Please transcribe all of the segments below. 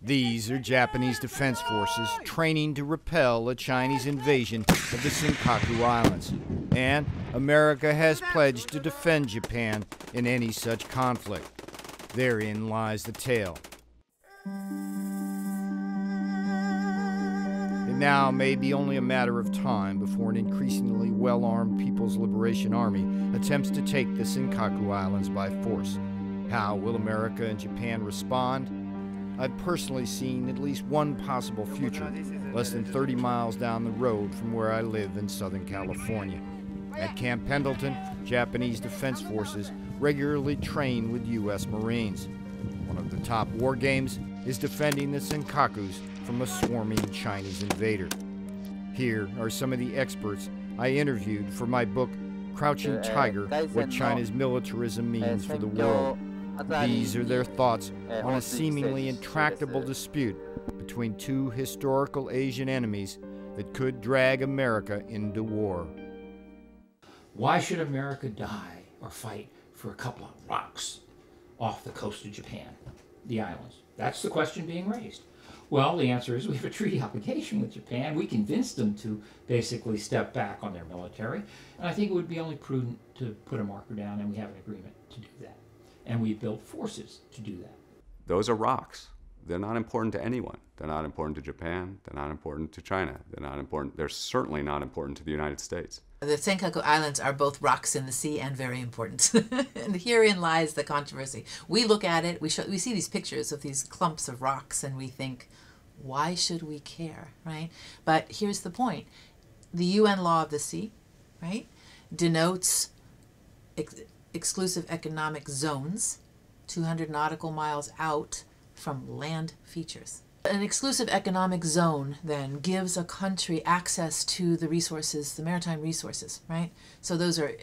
These are Japanese defense forces training to repel a Chinese invasion of the Senkaku Islands, and America has pledged to defend Japan in any such conflict. Therein lies the tale. It now may be only a matter of time before an increasingly well-armed People's Liberation Army attempts to take the Senkaku Islands by force. How will America and Japan respond? I've personally seen at least one possible future, less than 30 miles down the road from where I live in Southern California. At Camp Pendleton, Japanese defense forces regularly train with U.S. Marines. One of the top war games is defending the Senkakus from a swarming Chinese invader. Here are some of the experts I interviewed for my book, Crouching Tiger, What China's Militarism Means for the World. These are their thoughts on a seemingly intractable dispute between two historical Asian enemies that could drag America into war. Why should America die or fight for a couple of rocks off the coast of Japan, the islands? That's the question being raised. Well, the answer is we have a treaty obligation with Japan. We convinced them to basically step back on their military, and I think it would be only prudent to put a marker down, and we have an agreement to do that. And we built forces to do that. Those are rocks. They're not important to anyone. They're not important to Japan. They're not important to China. They're not important. They're certainly not important to the United States. The Senkaku Islands are both rocks in the sea and very important. And herein lies the controversy. We look at it, we see these pictures of these clumps of rocks, and we think, why should we care, right? But here's the point. The UN law of the sea, right, denotes exclusive economic zones 200 nautical miles out from land features. An exclusive economic zone then gives a country access to the resources, the maritime resources, right? So those are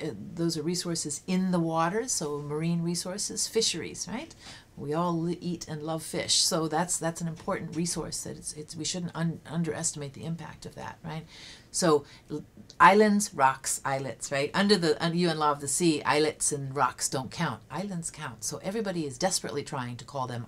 resources in the waters, so marine resources, fisheries, right? We all eat and love fish, so that's an important resource that we shouldn't underestimate the impact of that, right? So islands, rocks, islets, right? Under the UN law of the sea, islets and rocks don't count. Islands count. So everybody is desperately trying to call them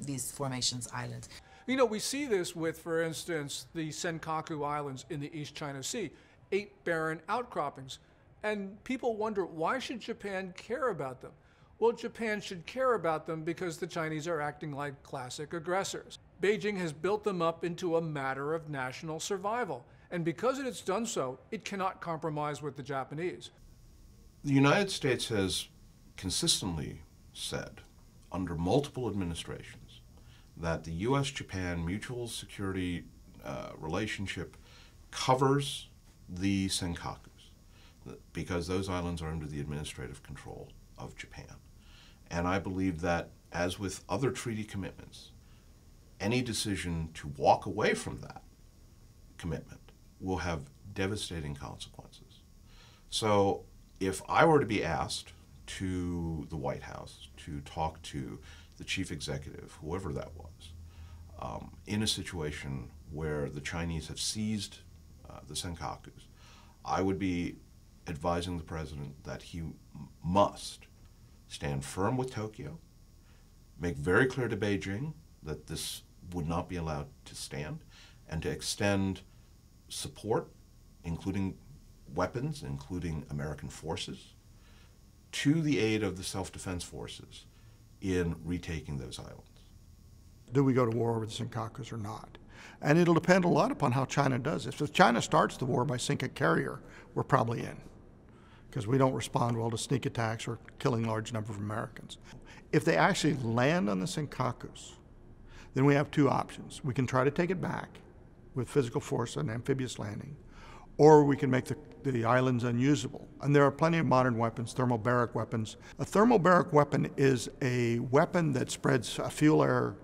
these formations islands. You know, we see this with, for instance, the Senkaku Islands in the East China Sea, 8 barren outcroppings, and people wonder, why should Japan care about them? Well, Japan should care about them because the Chinese are acting like classic aggressors. Beijing has built them up into a matter of national survival, and because it has done so, it cannot compromise with the Japanese. The United States has consistently said, under multiple administrations, that the U.S.-Japan mutual security relationship covers the Senkakus, because those islands are under the administrative control of Japan. And I believe that, as with other treaty commitments, any decision to walk away from that commitment will have devastating consequences. So if I were to be asked to the White House to talk to the chief executive, whoever that was, in a situation where the Chinese have seized the Senkakus, I would be advising the president that he must stand firm with Tokyo, make very clear to Beijing that this would not be allowed to stand, and to extend support, including weapons, including American forces, to the aid of the self-defense forces in retaking those islands. Do we go to war over the Senkakus or not? And it'll depend a lot upon how China does this. If China starts the war by sinking a carrier, we're probably in, because we don't respond well to sneak attacks or killing large numbers of Americans. If they actually land on the Senkakus, then we have two options. We can try to take it back with physical force and amphibious landing, or we can make the islands unusable. And there are plenty of modern weapons, thermobaric weapons. A thermobaric weapon is a weapon that spreads a fuel-air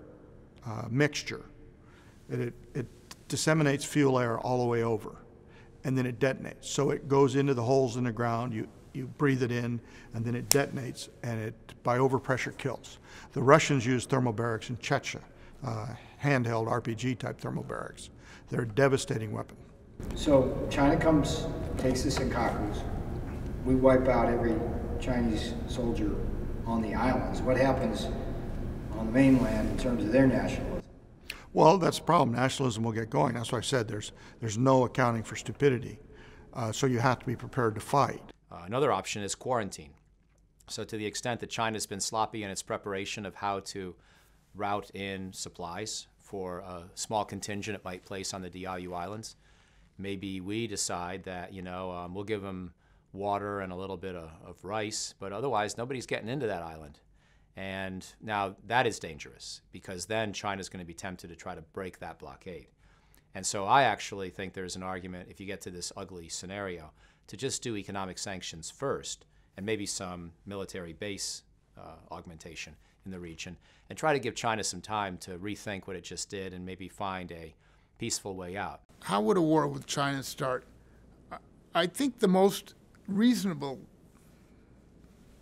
mixture. It disseminates fuel-air all the way over, and then it detonates. So it goes into the holes in the ground, you breathe it in, and then it detonates, and it, by overpressure, kills. The Russians use thermobarics in Chechnya, handheld RPG-type thermobarics. They're a devastating weapon. So China comes, takes the Senkakus, we wipe out every Chinese soldier on the islands. What happens on the mainland in terms of their nationalism? Well, that's the problem. Nationalism will get going. That's why I said there's no accounting for stupidity. So you have to be prepared to fight. Another option is quarantine. So to the extent that China's been sloppy in its preparation of how to route in supplies for a small contingent it might place on the Diaoyu Islands, maybe we decide that, you know, we'll give them water and a little bit of rice, but otherwise nobody's getting into that island. And now that is dangerous, because then China's going to be tempted to try to break that blockade. And so I actually think there's an argument, if you get to this ugly scenario, to just do economic sanctions first, and maybe some military base augmentation in the region, and try to give China some time to rethink what it just did and maybe find a peaceful way out. How would a war with China start? I think the most reasonable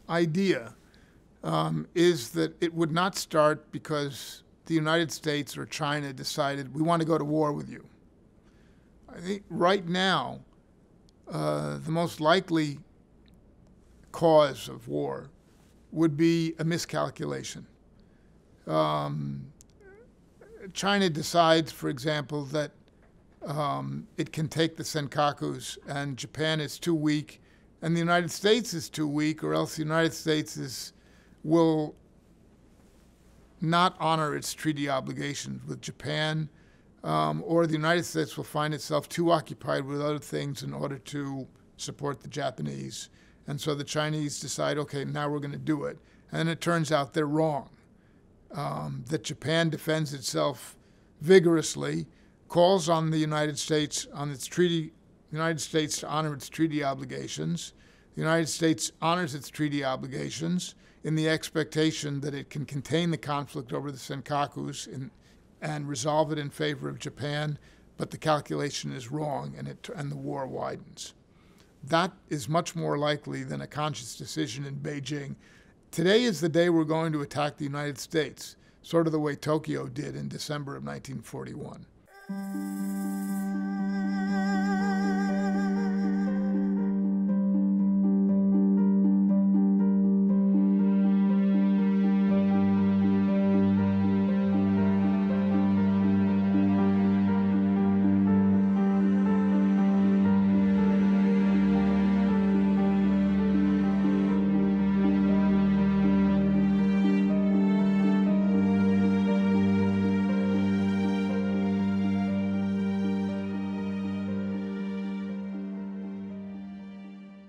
idea is that it would not start because the United States or China decided, we want to go to war with you. I think right now, the most likely cause of war would be a miscalculation. China decides, for example, that it can take the Senkakus, and Japan is too weak, and the United States is too weak, or else the United States will not honor its treaty obligations with Japan, or the United States will find itself too occupied with other things in order to support the Japanese. And so the Chinese decide, okay, now we're going to do it. And it turns out they're wrong, that Japan defends itself vigorously, calls on the United States to honor its treaty obligations. The United States honors its treaty obligations in the expectation that it can contain the conflict over the Senkakus and resolve it in favor of Japan, but the calculation is wrong and the war widens. That is much more likely than a conscious decision in Beijing. Today is the day we're going to attack the United States, sort of the way Tokyo did in December of 1941.